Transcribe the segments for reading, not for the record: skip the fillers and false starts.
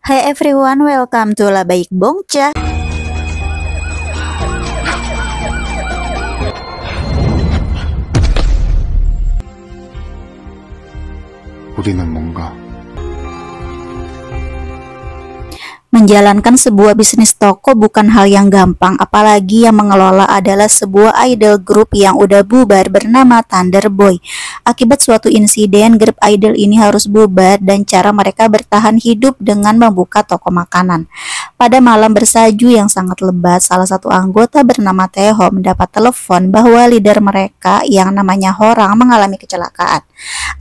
Hey everyone, welcome to Labaik Bongcha. Menjalankan sebuah bisnis toko bukan hal yang gampang, apalagi yang mengelola adalah sebuah idol grup yang udah bubar bernama Thunderboy. Akibat suatu insiden, grup idol ini harus bubar dan cara mereka bertahan hidup dengan membuka toko makanan. Pada malam bersalju yang sangat lebat, salah satu anggota bernama Theo mendapat telepon bahwa leader mereka yang namanya Horang mengalami kecelakaan.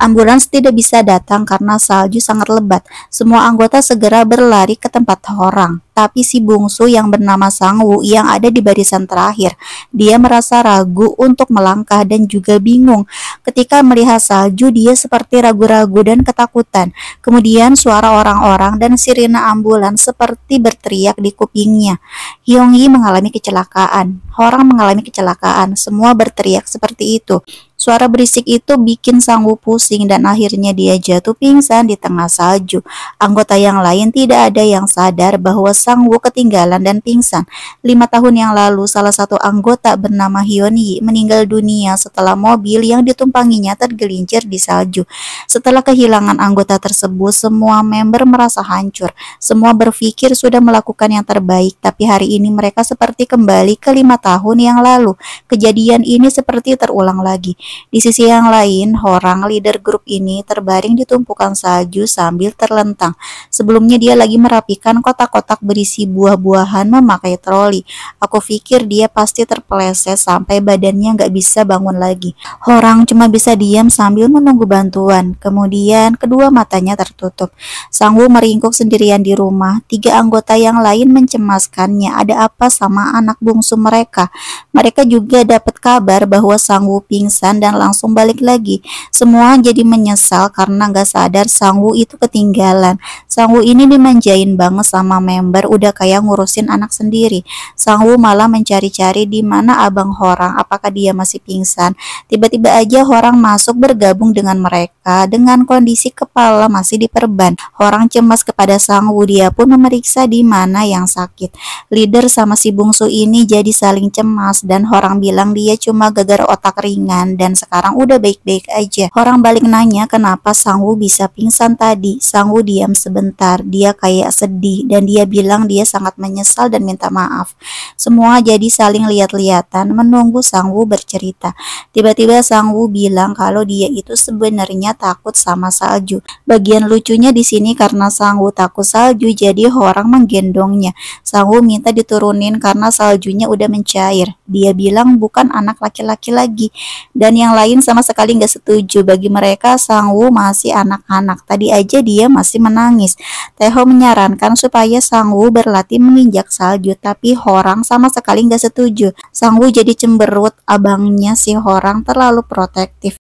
Ambulans tidak bisa datang karena salju sangat lebat. Semua anggota segera berlari ke tempat Horang, tapi si bungsu yang bernama Sangwoo yang ada di barisan terakhir, dia merasa ragu untuk melangkah dan juga bingung. Ketika melihat salju, dia seperti ragu-ragu dan ketakutan. Kemudian suara orang-orang dan sirine ambulans seperti berteriak di kupingnya. Hyeonggi mengalami kecelakaan, Horang mengalami kecelakaan, semua berteriak seperti itu. Suara berisik itu bikin Sangwoo pusing dan akhirnya dia jatuh pingsan di tengah salju. Anggota yang lain tidak ada yang sadar bahwa Sangwoo ketinggalan dan pingsan. 5 tahun yang lalu, salah satu anggota bernama Hyeonggi meninggal dunia setelah mobil yang ditumpanginya tergelincir di salju. Setelah kehilangan anggota tersebut, semua member merasa hancur. Semua berpikir sudah melakukan yang terbaik, tapi hari ini mereka seperti kembali ke 5 tahun yang lalu. Kejadian ini seperti terulang lagi. Di sisi yang lain, Horang, leader grup ini, terbaring di tumpukan salju sambil terlentang. Sebelumnya dia lagi merapikan kotak-kotak berisi buah-buahan memakai troli. Aku pikir dia pasti terpeleset sampai badannya nggak bisa bangun lagi. Horang cuma bisa diam sambil menunggu bantuan. Kemudian kedua matanya tertutup. Sangwoo meringkuk sendirian di rumah. 3 anggota yang lain mencemaskannya. Ada apa sama anak bungsu mereka? Mereka juga dapat kabar bahwa Sangwoo pingsan dan langsung balik lagi. Semua jadi menyesal karena gak sadar Sangwoo itu ketinggalan. Sangwoo ini dimanjain banget sama member, udah kayak ngurusin anak sendiri. Sangwoo malah mencari-cari di mana abang Horang, apakah dia masih pingsan. Tiba-tiba aja Horang masuk bergabung dengan mereka dengan kondisi kepala masih diperban. Horang cemas kepada Sangwoo, dia pun memeriksa di mana yang sakit. Leader sama si bungsu ini jadi saling cemas dan Horang bilang dia cuma gegar otak ringan dan sekarang udah baik-baik aja. Horang balik nanya kenapa Sangwoo bisa pingsan tadi. Sangwoo diam sebentar, dia kayak sedih dan dia bilang dia sangat menyesal dan minta maaf. Semua jadi saling lihat-lihatan menunggu Sangwoo bercerita. Tiba-tiba Sangwoo bilang kalau dia itu sebenarnya takut sama salju. Bagian lucunya di sini karena Sangwoo takut salju jadi Horang menggendongnya. Sangwoo minta diturunin karena saljunya udah mencair. Dia bilang bukan anak laki-laki lagi. Dan yang lain sama sekali nggak setuju. Bagi mereka Sangwoo masih anak-anak. Tadi aja dia masih menangis. Theo menyarankan supaya Sangwoo berlatih menginjak salju, tapi Horang sama sekali nggak setuju. Sangwoo jadi cemberut, abangnya si Horang terlalu protektif.